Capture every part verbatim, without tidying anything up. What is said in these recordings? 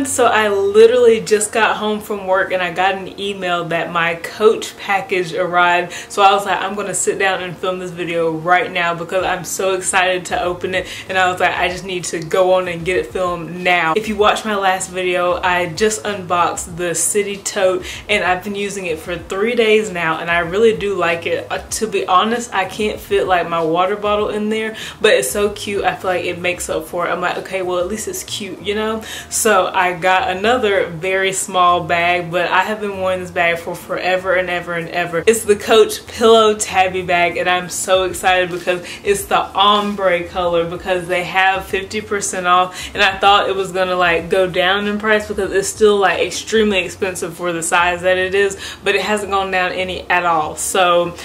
everyone, so I literally just got home from work and I got an email that my Coach package arrived. So I was like, I'm gonna sit down and film this video right now because I'm so excited to open it, and I was like, I just need to go on and get it filmed now. If you watched my last video, I just unboxed the City Tote and I've been using it for three days now and I really do like it. Uh, to be honest, I can't fit like my water bottle in there, but it's so cute. I feel like it makes up for it. I'm like, okay, well at least it's cute, you know? So I got another very small bag, but I have been wearing this bag for forever and ever and ever. It's the Coach Pillow Tabby Bag, and I'm so excited because it's the ombre color because they have fifty percent off, and I thought it was gonna like go down in price because it's still like extremely expensive for the size that it is, but it hasn't gone down any at all. So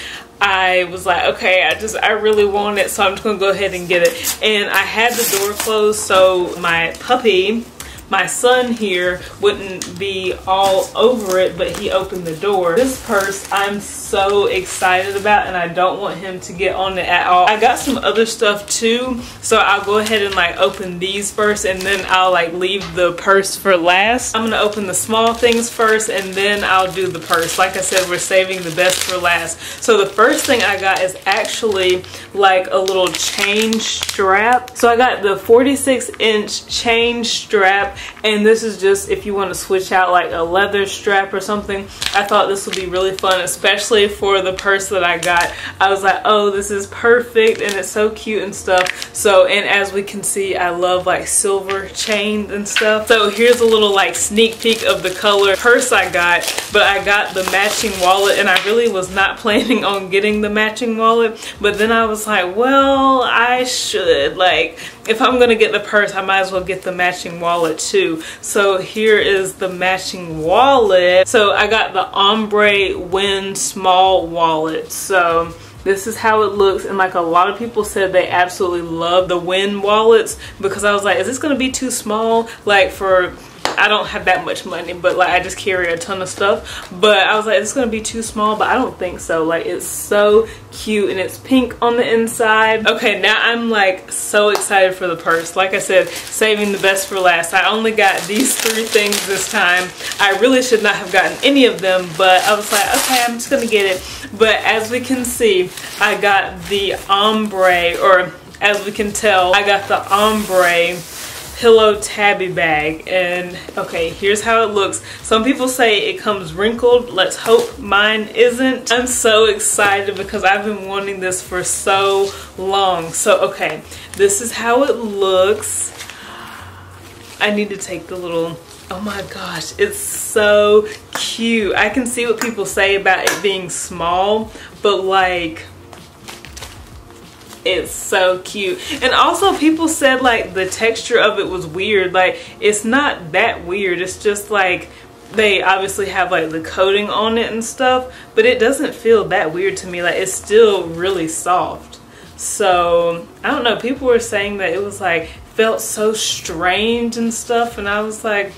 I was like, okay, I just, I really want it, so I'm just gonna go ahead and get it. And I had the door closed so my puppy, my son here, wouldn't be all over it, but he opened the door. This purse I'm so excited about, and I don't want him to get on it at all. I got some other stuff too, so I'll go ahead and like open these first and then I'll like leave the purse for last. I'm gonna open the small things first and then I'll do the purse. Like I said, we're saving the best for last. So the first thing I got is actually like a little chain strap. So I got the forty-six inch chain strap, and this is just if you want to switch out like a leather strap or something. I thought this would be really fun, especially for the purse that I got. I was like, oh, this is perfect, and it's so cute and stuff. So, and as we can see, I love like silver chains and stuff. So here's a little like sneak peek of the color purse I got, but I got the matching wallet, and I really was not planning on getting the matching wallet, but then I was like, well, I should, like if I'm gonna get the purse, I might as well get the matching wallet too. So here is the matching wallet. So I got the ombre Wyn small wallet. So this is how it looks, and like a lot of people said they absolutely love the Wyn wallets, because I was like, is this gonna be too small? Like for, I don't have that much money, but like I just carry a ton of stuff, but I was like, it's gonna be too small, but I don't think so. Like it's so cute, and it's pink on the inside. Okay, now I'm like so excited for the purse. Like I said, saving the best for last. I only got these three things this time. I really should not have gotten any of them, but I was like, okay, I'm just gonna get it. But as we can see, I got the ombre, or as we can tell, I got the ombre pillow tabby bag. And okay, here's how it looks. Some people say it comes wrinkled. Let's hope mine isn't. I'm so excited because I've been wanting this for so long. So okay, this is how it looks. I need to take the little, oh my gosh, it's so cute. I can see what people say about it being small, but like it's so cute. And also people said like the texture of it was weird. Like it's not that weird, it's just like they obviously have like the coating on it and stuff, but it doesn't feel that weird to me. Like it's still really soft. So I don't know, people were saying that it was like felt so strange and stuff, and I was like,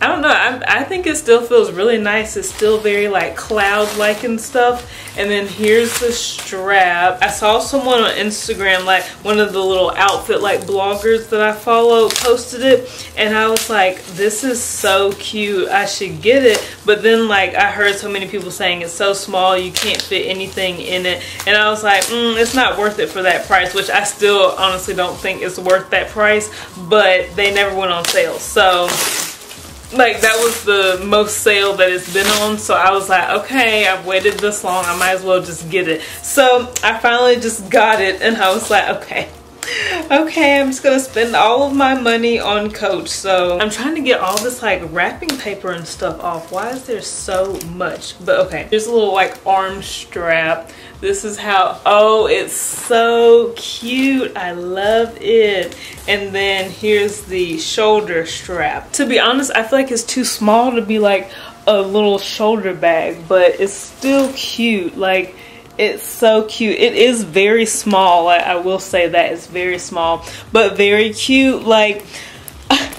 I don't know, I, I think it still feels really nice. It's still very like cloud-like and stuff. And then here's the strap. I saw someone on Instagram, like one of the little outfit like bloggers that I follow, posted it, and I was like, this is so cute, I should get it. But then like I heard so many people saying it's so small, you can't fit anything in it, and I was like, mm, it's not worth it for that price, which I still honestly don't think it's worth that price, but they never went on sale. So like that was the most sale that it's been on, so I was like, okay, I've waited this long, I might as well just get it. So I finally just got it, and I was like, okay, okay, I'm just gonna spend all of my money on Coach. So I'm trying to get all this like wrapping paper and stuff off. Why is there so much? But okay, here's a little like arm strap. This is how, oh, it's so cute, I love it. And then here's the shoulder strap. To be honest, I feel like it's too small to be like a little shoulder bag, but it's still cute. Like it's so cute. It is very small, I, I will say that. It's very small, but very cute. Like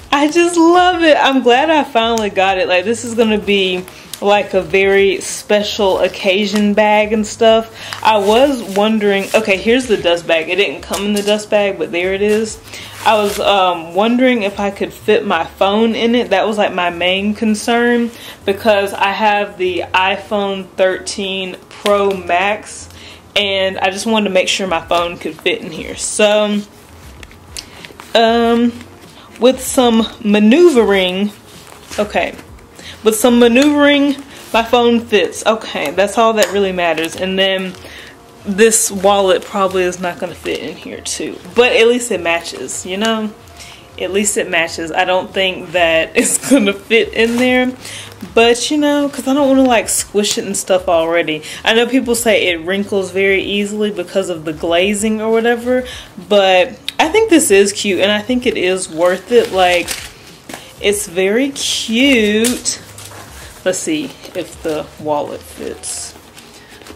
I just love it. I'm glad I finally got it. Like this is gonna be like a very special occasion bag and stuff. I was wondering, okay, here's the dust bag. It didn't come in the dust bag, but there it is. I was um, wondering if I could fit my phone in it. That was like my main concern, because I have the iPhone thirteen Pro Max and I just wanted to make sure my phone could fit in here. So um, with some maneuvering, okay, with some maneuvering, my phone fits. Okay, that's all that really matters. And then this wallet probably is not going to fit in here too, but at least it matches, you know, at least it matches. I don't think that it's going to fit in there, but you know, because I don't want to like squish it and stuff already. I know people say it wrinkles very easily because of the glazing or whatever, but I think this is cute and I think it is worth it. Like, it's very cute. Let's see if the wallet fits.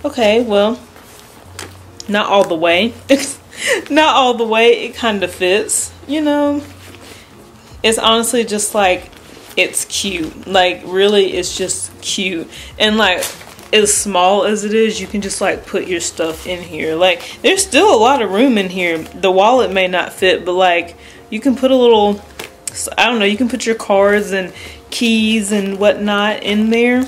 Okay, well, not all the way. Not all the way. It kind of fits, you know. It's honestly just like, it's cute. Like, really, it's just cute. And like, as small as it is, you can just like put your stuff in here. Like, there's still a lot of room in here. The wallet may not fit, but like, you can put a little, I don't know, you can put your cards and keys and whatnot in there.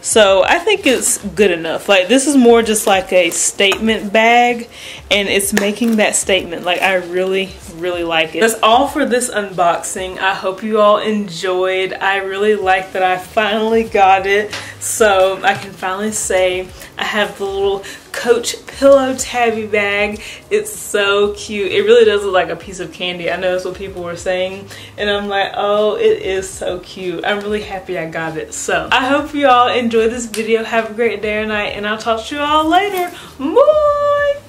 So I think it's good enough. Like, this is more just like a statement bag, and it's making that statement. Like, I really, really like it. That's all for this unboxing. I hope you all enjoyed. I really like that I finally got it. So I can finally say I have the little Coach pillow tabby bag. It's so cute. It really does look like a piece of candy. I know that's what people were saying, and I'm like, oh, it is so cute. I'm really happy I got it. So I hope you all enjoyed this video. Have a great day or night, and I'll talk to you all later. Bye!